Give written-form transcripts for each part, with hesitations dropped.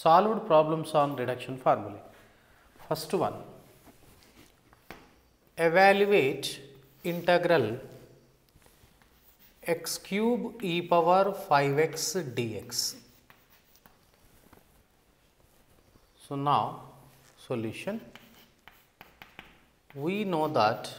Solved problems on reduction formulae. First one, evaluate integral x cube e power 5x dx. So, now solution, we know that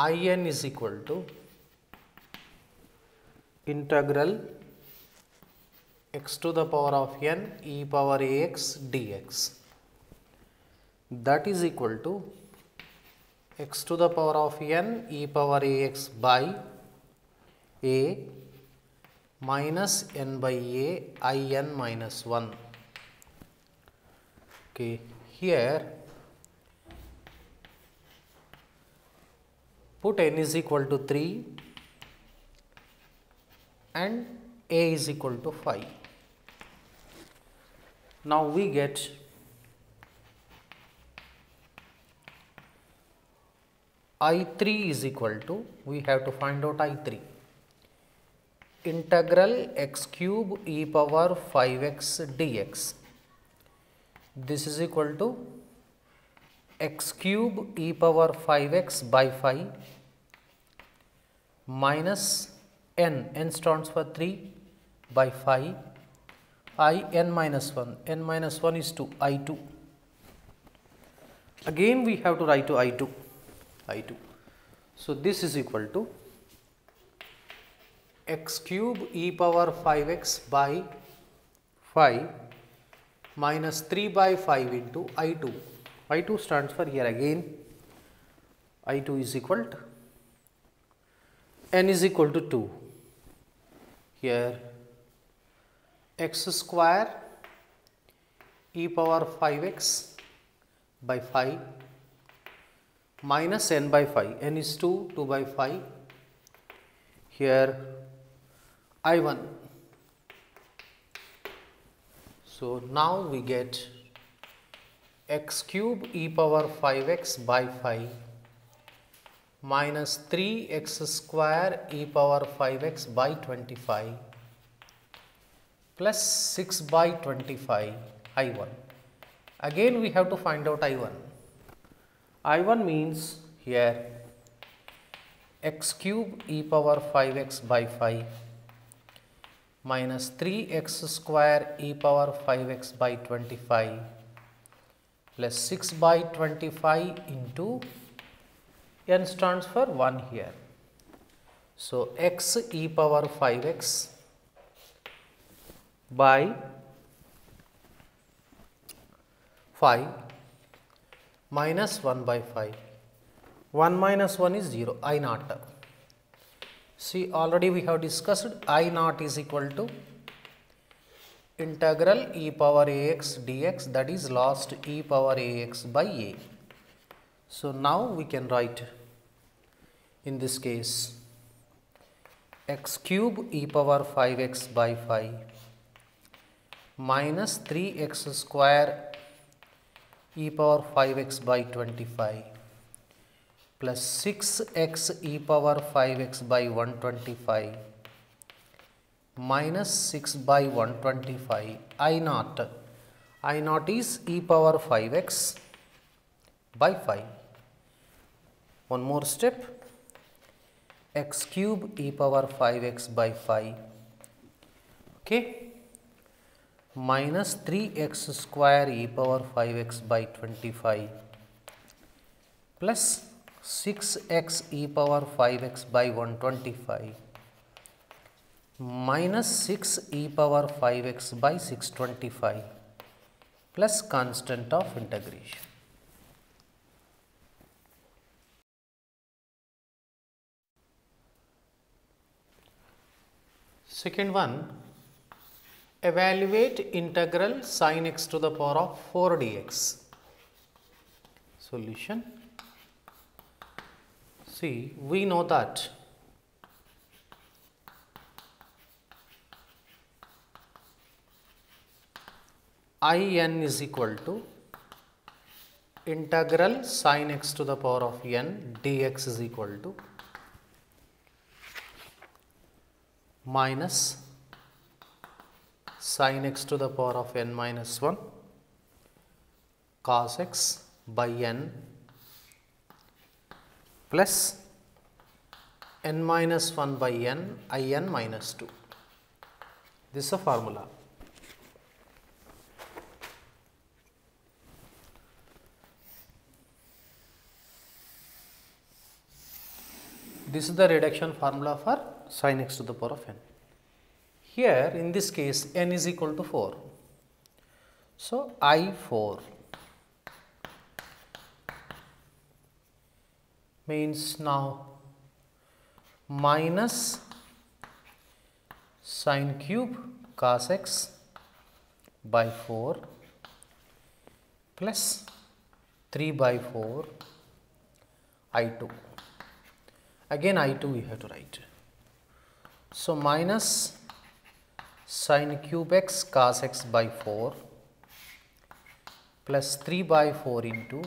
In is equal to integral x to the power of n e power ax dx, that is equal to x to the power of n e power ax by a minus n by a I n minus 1. Okay. Here put n is equal to 3 and a is equal to 5. Now, we get I3 is equal to, we have to find out I3, integral x cube e power 5x dx. This is equal to x cube e power 5x by 5 minus n stands for 3 by 5 I n minus 1 is 2 I 2. Again we have to write to I 2. So, this is equal to x cube e power 5x by 5 minus 3 by 5 into I 2. I 2 stands for here again I 2 is equal to n is equal to 2. Here x square e power 5x by 5 minus n by 5, n is 2, 2 by 5. Here I 1. So, now we get x cube e power 5x by 5 minus 3 x square e power 5x by 25 plus 6 by 25 I 1. Again we have to find out I 1. I 1 means here x cube e power 5x by 5 minus 3 x square e power 5x by 25 plus 6 by 25 into n stands for 1 here. So, x e power 5x by 5 minus 1 by 5. 1 minus 1 is 0, I naught. See, already we have discussed I naught is equal to integral e power ax dx, that is lost e power ax by a. So, now we can write in this case x cube e power 5x by 5 minus 3 x square e power 5x by 25 plus 6 x e power 5x by 125 minus 6 by 125 I naught. I naught is e power 5x by 5. One more step, x cube e power 5x by 5, okay, minus 3x square e power 5x by 25 plus 6x e power 5x by 125. Minus 6 e power 5x by 625 plus constant of integration. Second one, evaluate integral sin x to the power of 4 dx. Solution, see, we know that In is equal to integral sin x to the power of n dx is equal to minus sin x to the power of n minus 1 cos x by n plus n minus 1 by n I n minus 2. This is a formula. This is the reduction formula for sin x to the power of n. Here in this case n is equal to 4. So, I 4 means now minus sin cube cos x by 4 plus 3 by 4 I 2. Again I 2 we have to write. So, minus sin cube x cos x by 4 plus 3 by 4 into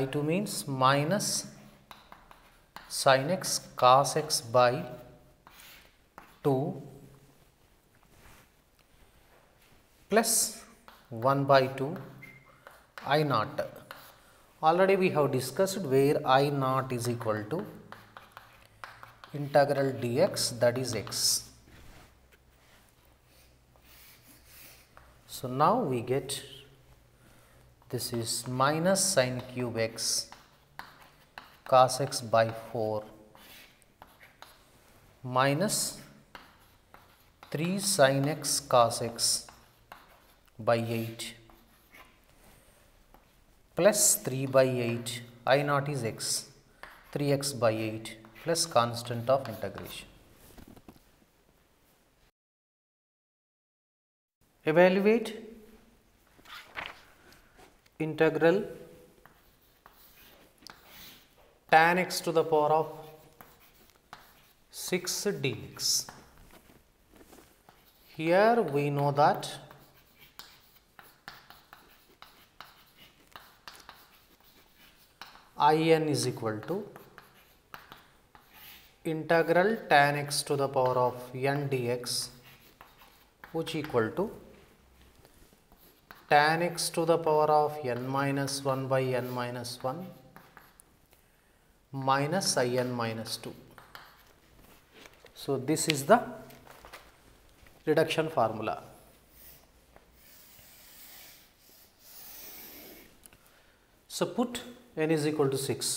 I 2 means minus sin x cos x by 2 plus 1 by 2 I naught. Already we have discussed where I naught is equal to integral dx, that is x. So, now we get this is minus sin cube x cos x by 4 minus 3 sin x cos x by 8 plus 3 by 8 I naught is x 3x by 8 plus constant of integration. Evaluate integral tan x to the power of 6 dx. Here we know that I n is equal to integral tan x to the power of n dx, which equal to tan x to the power of n minus 1 by n minus 1 minus I n minus 2. So, this is the reduction formula. So, put n is equal to 6,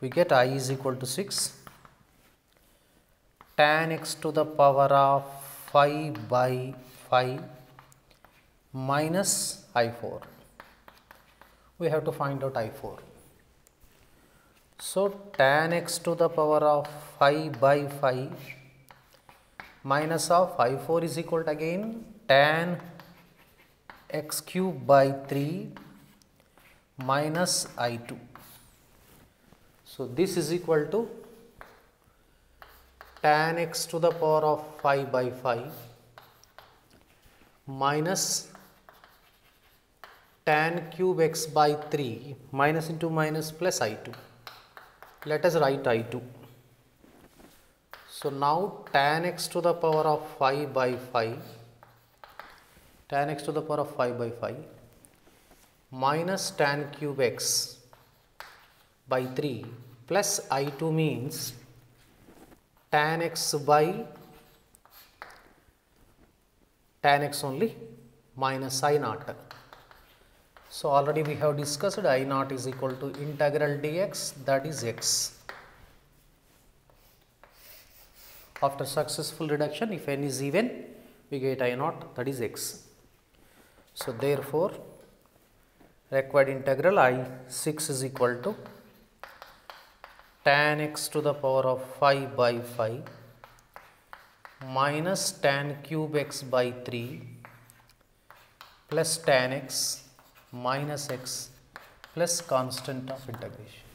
we get I is equal to 6 tan x to the power of 5 by 5 minus I 4. We have to find out I 4. So, tan x to the power of 5 by 5 minus of I 4 is equal to again tan x cube by 3 minus I 2. So, this is equal to tan x to the power of 5 by 5 minus tan cube x by 3 minus into minus plus I 2. Let us write I 2. So, now tan x to the power of 5 by 5 tan x to the power of 5 by 5 minus tan cube x by 3 plus I 2 means tan x by tan x only minus I naught. So, already we have discussed I naught is equal to integral dx, that is x. After successful reduction, if n is even, we get I naught, that is x. So, therefore, required integral I 6 is equal to tan x to the power of 5 by 5 minus tan cube x by 3 plus tan x minus x plus constant of integration.